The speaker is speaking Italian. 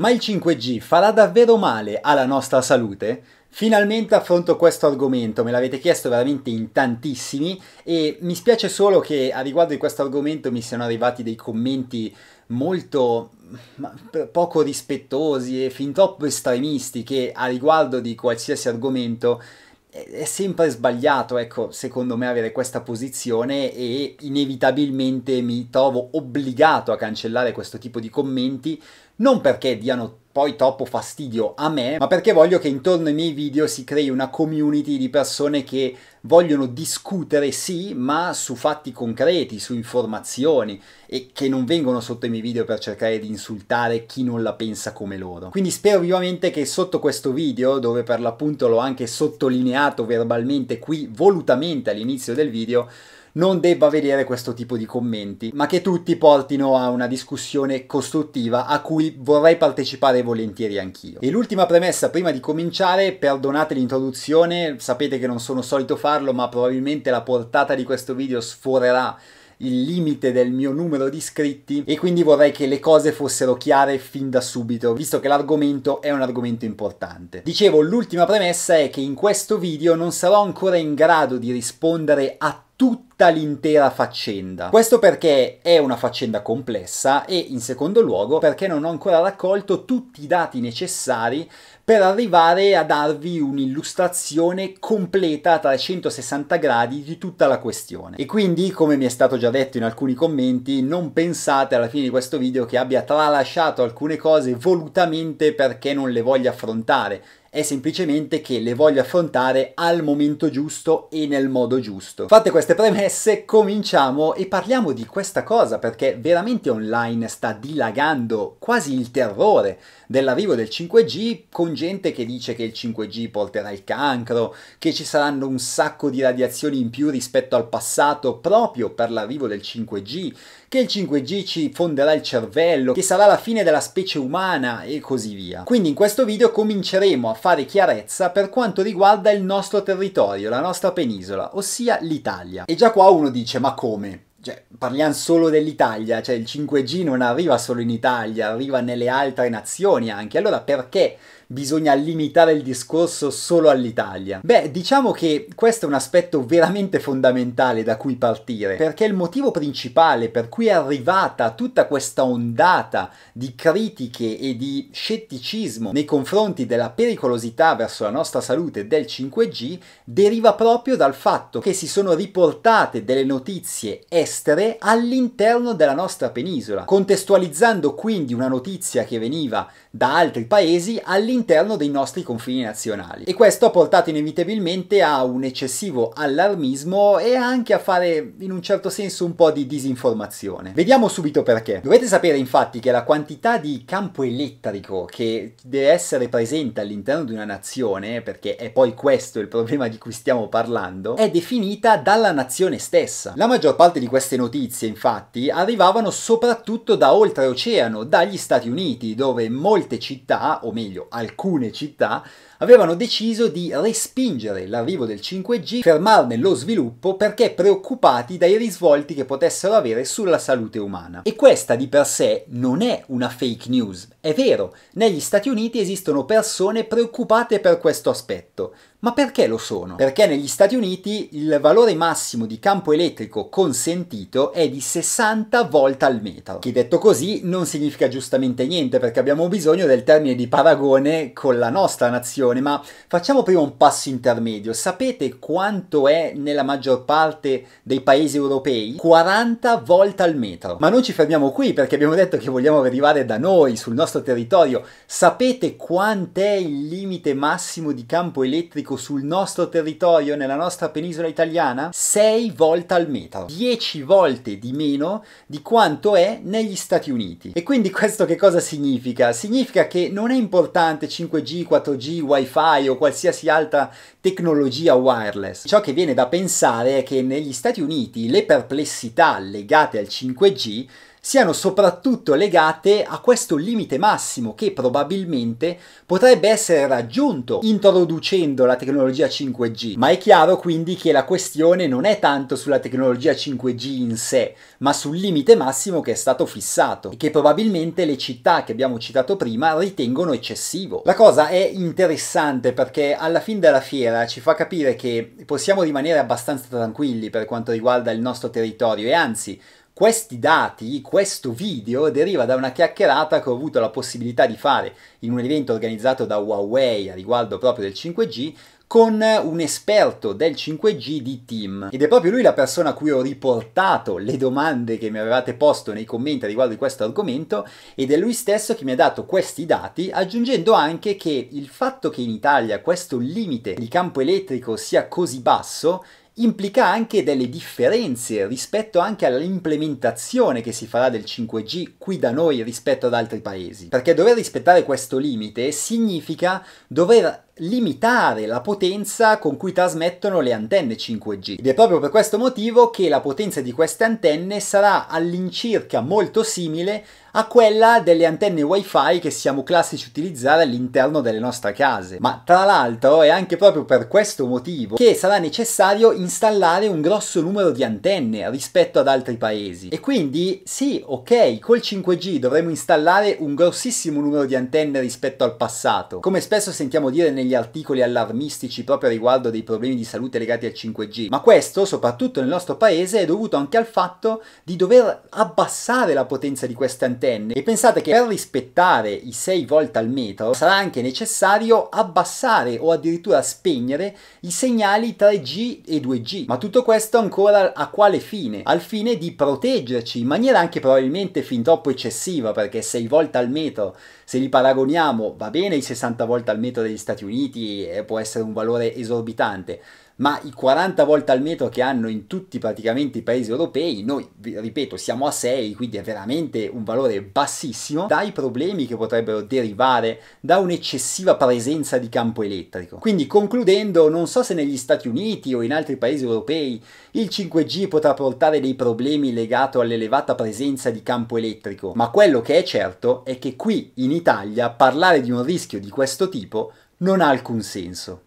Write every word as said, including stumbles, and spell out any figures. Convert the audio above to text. Ma il cinque G farà davvero male alla nostra salute? Finalmente affronto questo argomento, me l'avete chiesto veramente in tantissimi e mi spiace solo che a riguardo di questo argomento mi siano arrivati dei commenti molto ma, poco rispettosi e fin troppo estremisti che a riguardo di qualsiasi argomento è, è sempre sbagliato, ecco, secondo me avere questa posizione, e inevitabilmente mi trovo obbligato a cancellare questo tipo di commenti, non perché diano poi troppo fastidio a me, ma perché voglio che intorno ai miei video si crei una community di persone che vogliono discutere, sì, ma su fatti concreti, su informazioni, e che non vengono sotto i miei video per cercare di insultare chi non la pensa come loro. Quindi spero vivamente che sotto questo video, dove per l'appunto l'ho anche sottolineato verbalmente qui volutamente all'inizio del video, non debba vedere questo tipo di commenti, ma che tutti portino a una discussione costruttiva a cui vorrei partecipare volentieri anch'io. E l'ultima premessa prima di cominciare, perdonate l'introduzione, sapete che non sono solito farlo, ma probabilmente la portata di questo video sforerà il limite del mio numero di iscritti e quindi vorrei che le cose fossero chiare fin da subito, visto che l'argomento è un argomento importante. Dicevo, l'ultima premessa è che in questo video non sarò ancora in grado di rispondere a tutta l'intera faccenda. Questo perché è una faccenda complessa e, in secondo luogo, perché non ho ancora raccolto tutti i dati necessari per arrivare a darvi un'illustrazione completa a trecentosessanta gradi di tutta la questione. E quindi, come mi è stato già detto in alcuni commenti, non pensate alla fine di questo video che abbia tralasciato alcune cose volutamente perché non le voglio affrontare. È semplicemente che le voglio affrontare al momento giusto e nel modo giusto. Fatte queste premesse, cominciamo e parliamo di questa cosa, perché veramente online sta dilagando quasi il terrore dell'arrivo del cinque G, con gente che dice che il cinque G porterà il cancro, che ci saranno un sacco di radiazioni in più rispetto al passato proprio per l'arrivo del cinque G, che il cinque G ci fonderà il cervello, che sarà la fine della specie umana e così via. Quindi in questo video cominceremo a fare chiarezza per quanto riguarda il nostro territorio, la nostra penisola, ossia l'Italia. E già qua uno dice: ma come? Cioè, parliamo solo dell'Italia, cioè il cinque G non arriva solo in Italia, arriva nelle altre nazioni anche, allora perché bisogna limitare il discorso solo all'Italia? Beh, diciamo che questo è un aspetto veramente fondamentale da cui partire, perché il motivo principale per cui è arrivata tutta questa ondata di critiche e di scetticismo nei confronti della pericolosità verso la nostra salute del cinque G deriva proprio dal fatto che si sono riportate delle notizie estere all'interno della nostra penisola, contestualizzando quindi una notizia che veniva da altri paesi all'interno dei nostri confini nazionali. E questo ha portato inevitabilmente a un eccessivo allarmismo e anche a fare in un certo senso un po' di disinformazione. Vediamo subito perché. Dovete sapere infatti che la quantità di campo elettrico che deve essere presente all'interno di una nazione, perché è poi questo il problema di cui stiamo parlando, è definita dalla nazione stessa. La maggior parte di queste notizie infatti arrivavano soprattutto da oltreoceano, dagli Stati Uniti, dove molte città, o meglio alcune città, avevano deciso di respingere l'arrivo del cinque G, fermarne lo sviluppo perché preoccupati dai risvolti che potessero avere sulla salute umana. E questa di per sé non è una fake news. È vero, negli Stati Uniti esistono persone preoccupate per questo aspetto. Ma perché lo sono? Perché negli Stati Uniti il valore massimo di campo elettrico consentito è di sessanta volt al metro. Che detto così non significa giustamente niente, perché abbiamo bisogno del termine di paragone con la nostra nazione, ma facciamo prima un passo intermedio. Sapete quanto è nella maggior parte dei paesi europei? quaranta volt al metro. Ma non ci fermiamo qui, perché abbiamo detto che vogliamo arrivare da noi, sul nostro territorio. Sapete quant'è il limite massimo di campo elettrico sul nostro territorio, nella nostra penisola italiana? sei volt al metro, dieci volte di meno di quanto è negli Stati Uniti. E quindi questo che cosa significa? Significa che non è importante cinque G, quattro G, wifi o qualsiasi altra tecnologia wireless. Ciò che viene da pensare è che negli Stati Uniti le perplessità legate al cinque G siano soprattutto legate a questo limite massimo che probabilmente potrebbe essere raggiunto introducendo la tecnologia cinque G. Ma è chiaro quindi che la questione non è tanto sulla tecnologia cinque G in sé, ma sul limite massimo che è stato fissato e che probabilmente le città che abbiamo citato prima ritengono eccessivo. La cosa è interessante perché alla fin della fiera ci fa capire che possiamo rimanere abbastanza tranquilli per quanto riguarda il nostro territorio e anzi questi dati, questo video, deriva da una chiacchierata che ho avuto la possibilità di fare in un evento organizzato da Huawei a riguardo proprio del cinque G con un esperto del cinque G di TIM. Ed è proprio lui la persona a cui ho riportato le domande che mi avevate posto nei commenti riguardo di questo argomento ed è lui stesso che mi ha dato questi dati, aggiungendo anche che il fatto che in Italia questo limite di campo elettrico sia così basso implica anche delle differenze rispetto anche all'implementazione che si farà del cinque G qui da noi rispetto ad altri paesi, perché dover rispettare questo limite significa dover limitare la potenza con cui trasmettono le antenne cinque G ed è proprio per questo motivo che la potenza di queste antenne sarà all'incirca molto simile a quella delle antenne wifi che siamo classici utilizzare all'interno delle nostre case. Ma tra l'altro è anche proprio per questo motivo che sarà necessario installare un grosso numero di antenne rispetto ad altri paesi e quindi sì, ok, col cinque G dovremo installare un grossissimo numero di antenne rispetto al passato, come spesso sentiamo dire negli articoli allarmistici proprio riguardo dei problemi di salute legati al cinque G, ma questo soprattutto nel nostro paese è dovuto anche al fatto di dover abbassare la potenza di queste antenne e pensate che per rispettare i sei volt al metro sarà anche necessario abbassare o addirittura spegnere i segnali tre G e due G, ma tutto questo ancora a quale fine? Al fine di proteggerci in maniera anche probabilmente fin troppo eccessiva, perché sei volt al metro, se li paragoniamo, va bene i sessanta volt al metro degli Stati Uniti Uniti eh, può essere un valore esorbitante, ma i quaranta volt al metro che hanno in tutti praticamente i paesi europei, noi, ripeto, siamo a sei, quindi è veramente un valore bassissimo, dai problemi che potrebbero derivare da un'eccessiva presenza di campo elettrico. Quindi concludendo, non so se negli Stati Uniti o in altri paesi europei il cinque G potrà portare dei problemi legati all'elevata presenza di campo elettrico, ma quello che è certo è che qui in Italia parlare di un rischio di questo tipo non ha alcun senso.